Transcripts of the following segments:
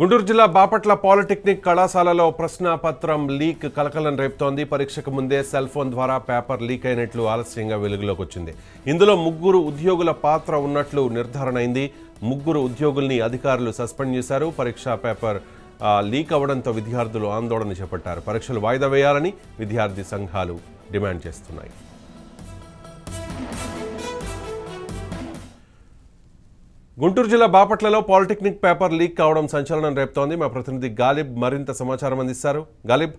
गुंटूर जिला Bapatla polytechnic कళాశాలలో ప్రశ్నపత్రం leak కలకలం రేపుతోంది। పరీక్షకు ముందే సెల్ ఫోన్ ద్వారా పేపర్ లీక్ అయినట్లు ఆలస్యంగా వెలుగులోకి వచ్చింది। ఇందులో ముగ్గురు ఉద్యోగుల పాత్ర ఉన్నట్లు నిర్ధారణ అయింది। ముగ్గురు ఉద్యోగుల్ని అధికారులు సస్పెండ్ చేశారు। పరీక్ష పేపర్ లీక్ అవడంతో విద్యార్థులు ఆందోళన చేపట్టారు। పరీక్షలు వాయిదా వేయాలని విద్యార్థి సంఘాలు డిమాండ్ చేస్తున్నాయి। गुंटूर जिला बापटला पॉलिटेक्निक पेपर लीक कावडं संचलन रेपुतोंदी। मा प्रतिनिधि गालिब मरिंत समाचारं अंदिस्तारू। गालिब,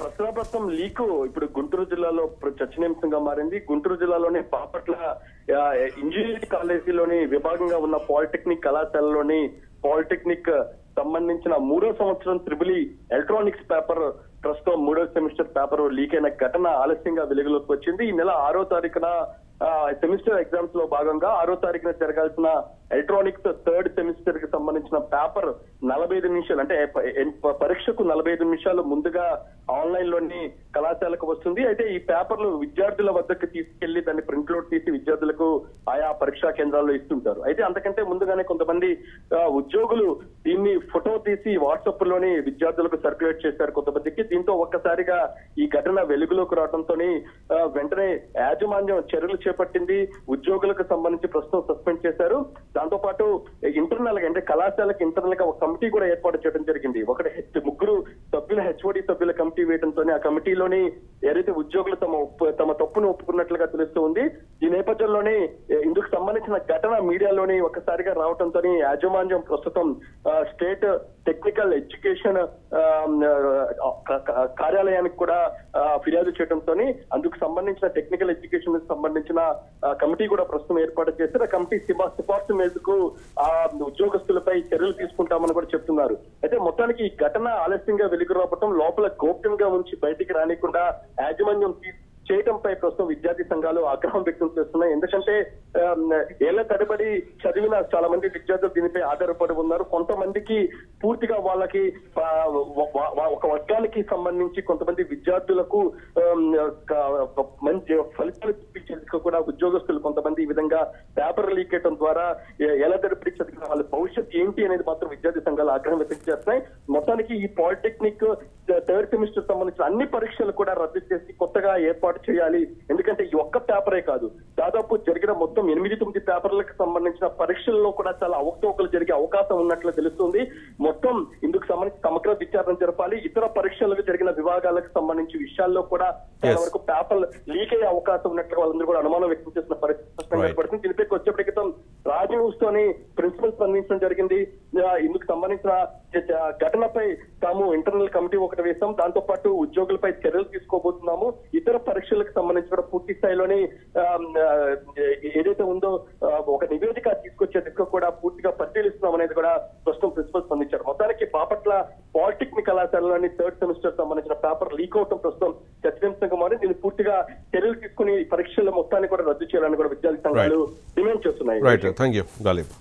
ప్రశ్నాపత్రం లీక్ ఇప్పుడు గుంటూరు జిల్లాలో చర్చనీయాంశంగా మారింది। గుంటూరు జిల్లాలోని బాపట్ల ఇంజనీరింగ్ కాలేజీలోని విభాగంగా ఉన్న పాలిటెక్నిక్ కళాశాలలోని పాలిటెక్నిక్ సంబంధించిన మూడో సంవత్సరం త్రిబులి ఎలక్ట్రానిక్స్ పేపర్ ప్రస్తుతం మూడో సెమిస్టర్ పేపర్ లీక్ అయిన ఘటన ఆలస్యంగా వెలుగులోకి వచ్చింది। ఈ నెల 6వ తారీఖున సెమిస్టర్ ఎగ్జామ్స్ లో భాగంగా 6వ తారీఖున జరగాల్సిన ఎలక్ట్రానిక్స్ థర్డ్ సెమిస్టర్ కి సంబంధించిన పేపర్ 45 నిమిషాలు అంటే పరీక్షకు 45 నిమిషాలు ముందుగా ఆన్లైన్ లోని కళాశాలకు వస్తుంది। అయితే ఈ పేపర్లు విద్యార్థుల వద్దకు తీసుకెళ్లి దాన్ని ప్రింట్ అవుట్ తీసి విద్యార్థులకు ఆయా పరీక్షా కేంద్రాల్లో ఇస్తుంటారు। అయితే అంతకంటే ముందుగానే కొంతమంది ఉద్యోగులు దీన్ని ఫోటో తీసి వాట్సాప్ లోని విద్యార్థులకు సర్క్యులేట్ చేశారు కొంతమందికి। దీంతో ఒక్కసారిగా ఈ ఘటన వెలుగులోకి రావడంతో వెంటనే యాజమాన్యం చర్యలు చేపట్టింది। ఉద్యోగులకు సంబంధించి ప్రశ్న సస్పెండ్ చేశారు। దాంతో పాటు ఇంటర్నల్ గా అంటే కళాశాలకు ఇంటర్నల్ గా ఒక కమిటీ కూడా ఏర్పాటు చేయడం జరిగింది। ఒకటి ముగ్గురు సభ్యుల హెచ్ఓడి సభ్యుల కమిటీ వేయడంతోనే ఆ కమిటీలోని ఏదైతే ఉద్యోగులు తమ తప్పును ఒప్పుకున్నట్లుగా తెలుస్తోంది। ఈ నేపథ్యంలోనే ఇందుకు సంబంధించిన ఘటన మీడియాలోని ఒకసారిగా రావడంతో యాజమాన్యం ప్రస్తుతం స్టేట్ టెక్నికల్ ఎడ్యుకేషన్ కార్యాలయానికి కూడా ఫిర్యాదు చేయడంతో అందుకు సంబంధించిన టెక్నికల్ ఎడ్యుకేషన్ సంబంధించిన కమిటీ కూడా ప్రస్తుతం ఏర్పాటు చేశారు। ఆ కమిటీ సిఫార్సు మేరకు ఆ ఉద్యోగస్తులపై చర్యలు తీసుకుంటామని కూడా చెప్తున్నారు। అయితే మొత్తానికి ఈ ఘటన ఆలస్యంగా వెలుగు రావడం లోపల గోప్యంగా ఉంచి బయటికి రానికుండా యాజమాన్యం చేయడంపై ప్రస్తుతం విద్యార్థి సంఘాలు ఆగ్రహం వ్యక్తం చేస్తున్నాయి। ఎందుకంటే ఏళ్ల తరబడి చదివిన చాలా మంది విద్యార్థులు దీనిపై ఆధారపడి ఉన్నారు। కొంతమందికి పూర్తిగా వాళ్ళకి ఒక వర్గానికి సంబంధించి కొంతమంది విద్యార్థులకు మంచి ఫలితాలు చూపించేందుకు కూడా ఉద్యోగస్తులు కొంతమంది ఈ విధంగా పేపర్ లీక్ చేయడం ద్వారా ఎలా తరబడి చదివిన వాళ్ళ భవిష్యత్ ఏంటి అనేది మాత్రం విద్యార్థి సంఘాలు ఆగ్రహం వ్యక్తం చేస్తున్నాయి। మొత్తానికి ఈ పాలిటెక్నిక్ థర్డ్ సెమిస్టర్ సంబంధించిన అన్ని పరీక్షలు కూడా రద్దు చేసి కొత్తగా ఏర్పాటు చేయాలి। ఎందుకంటే ఈ ఒక్క పేపరే కాదు, దాదాపు జరిగిన మొత్తం 8-9 పేపర్లకు సంబంధించిన పరీక్షల్లో కూడా చాలా అవకతవకలు జరిగే అవకాశం ఉన్నట్లు తెలుస్తుంది। మొత్తం ఇందుకు సంబంధించి సమగ్ర విచారణ జరపాలి। ఇతర పరీక్షలకు జరిగిన విభాగాలకు సంబంధించి విషయాల్లో కూడా చాలా వరకు పేపర్ లీక్ అయ్యే అవకాశం ఉన్నట్లు వాళ్ళందరూ కూడా అనుమానం వ్యక్తం చేసిన పరిస్థితి ఏర్పడుతుంది। దీనిపైకి వచ్చేప్పటి క్రితం రాజీ న్యూస్ తోని ప్రిన్సిపల్ స్పందించడం జరిగింది। ఇందుకు సంబంధించిన ఘటనపై తాము ఇంటర్నల్ కమిటీ ఒకటి వేశాం, దాంతో పాటు ఉద్యోగులపై చర్యలు తీసుకోబోతున్నాము, ఇతర పరీక్షలకు సంబంధించి కూడా పూర్తి స్థాయిలోని ఏదైతే ఉందో ఒక నివేదిక తీసుకొచ్చే దిశగా కూడా పూర్తిగా పరిశీలిస్తున్నాం అనేది కూడా ప్రస్తుతం ప్రిన్సిపల్ స్పందించారు। మొత్తానికి బాపట్ల పాలిటెక్నిక్ కళాశాలలోని థర్డ్ సెమిస్టర్ సంబంధించిన పేపర్ లీక్ అవటం ప్రస్తుతం చర్చనీయాంశంగా మారి దీన్ని పూర్తిగా చర్యలు తీసుకుని పరీక్షల మొత్తాన్ని కూడా రద్దు చేయాలని కూడా విద్యార్థి సంఘాలు డిమాండ్ చేస్తున్నాయి।